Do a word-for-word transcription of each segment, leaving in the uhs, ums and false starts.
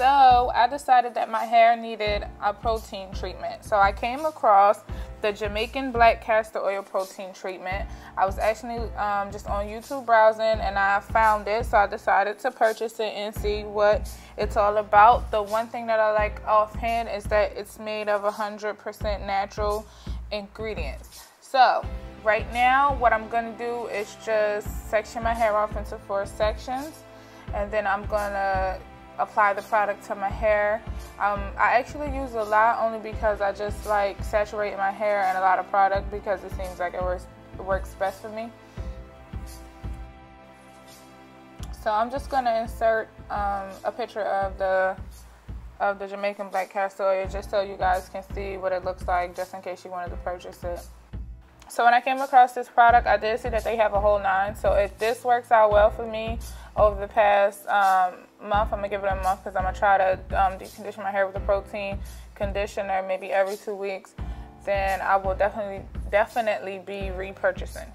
So I decided that my hair needed a protein treatment. So I came across the Jamaican Black Castor Oil Protein Treatment. I was actually um, just on YouTube browsing and I found it, so I decided to purchase it and see what it's all about. The one thing that I like offhand is that it's made of one hundred percent natural ingredients. So right now what I'm going to do is just section my hair off into four sections, and then I'm going to apply the product to my hair. Um, I actually use a lot only because I just like saturating my hair in a lot of product because it seems like it works, it works best for me. So I'm just going to insert um, a picture of the of the Jamaican Black Castor Oil just so you guys can see what it looks like, just in case you wanted to purchase it. So when I came across this product, I did see that they have a whole nine. So if this works out well for me over the past um, month, I'm going to give it a month because I'm going to try to um, decondition my hair with a protein conditioner maybe every two weeks. Then I will definitely, definitely be repurchasing.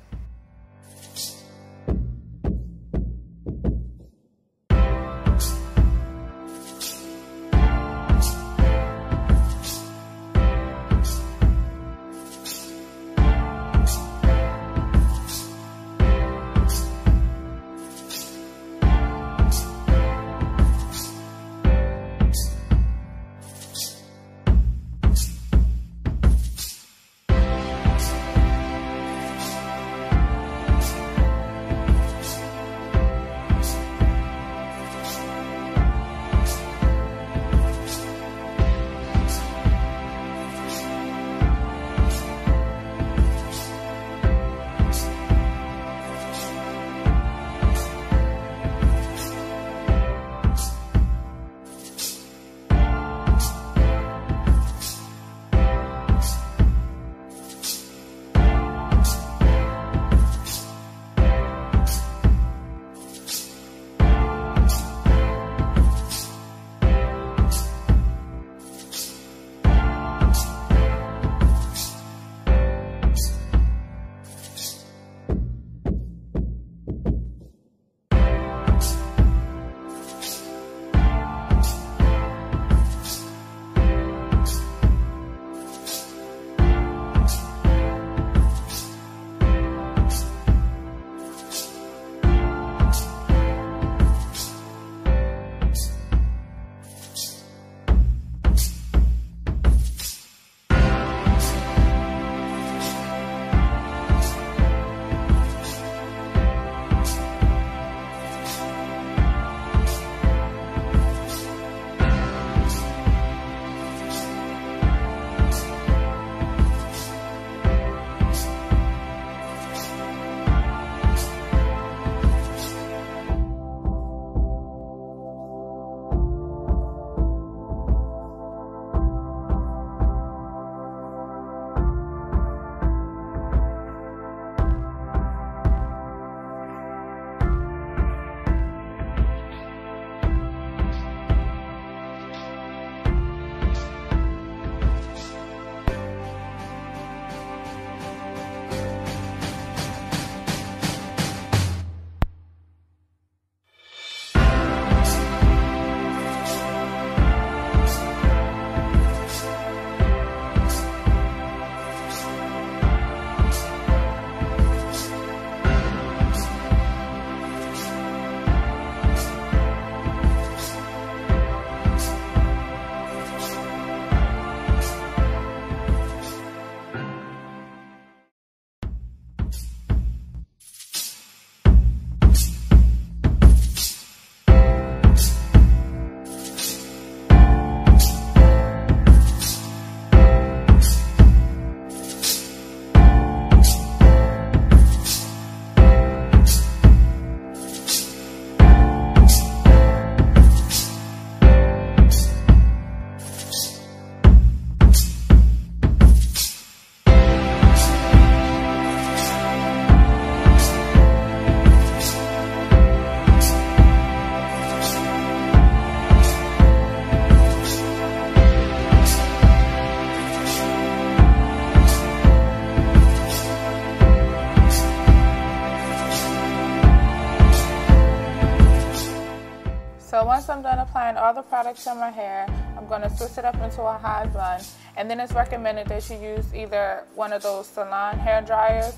So once I'm done applying all the products on my hair, I'm going to twist it up into a high bun, and then it's recommended that you use either one of those salon hair dryers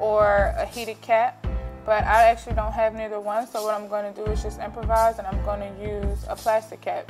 or a heated cap, but I actually don't have neither one, so what I'm going to do is just improvise, and I'm going to use a plastic cap.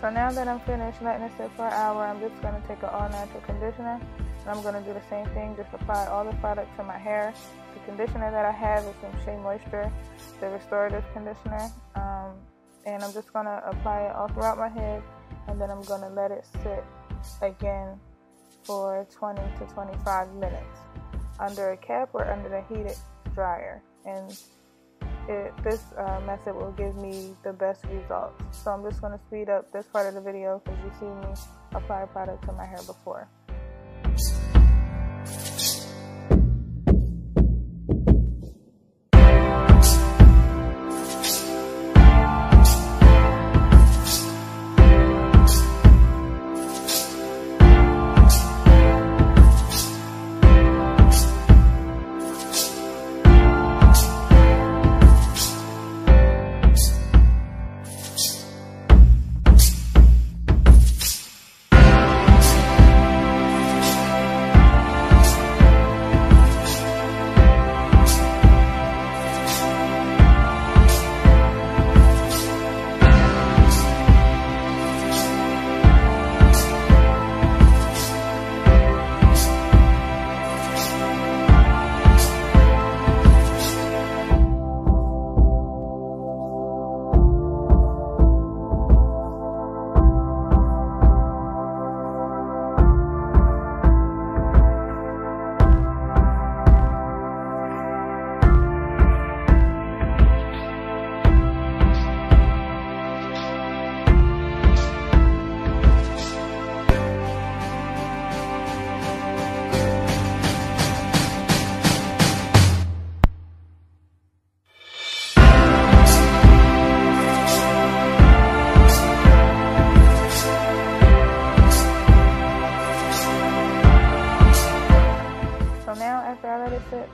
So now that I'm finished letting it sit for an hour, I'm just going to take an all-natural conditioner, and I'm going to do the same thing, just apply all the product to my hair. The conditioner that I have is from Shea Moisture, the restorative conditioner, um, and I'm just going to apply it all throughout my head, and then I'm going to let it sit again for twenty to twenty-five minutes under a cap or under the heated dryer. And It, this uh, method will give me the best results. So I'm just going to speed up this part of the video because you see me apply product to my hair before.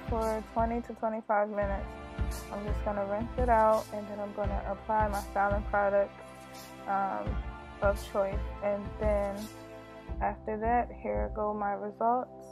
For twenty to twenty-five minutes, I'm just going to rinse it out, and then I'm going to apply my styling product um, of choice, and then after that, here go my results.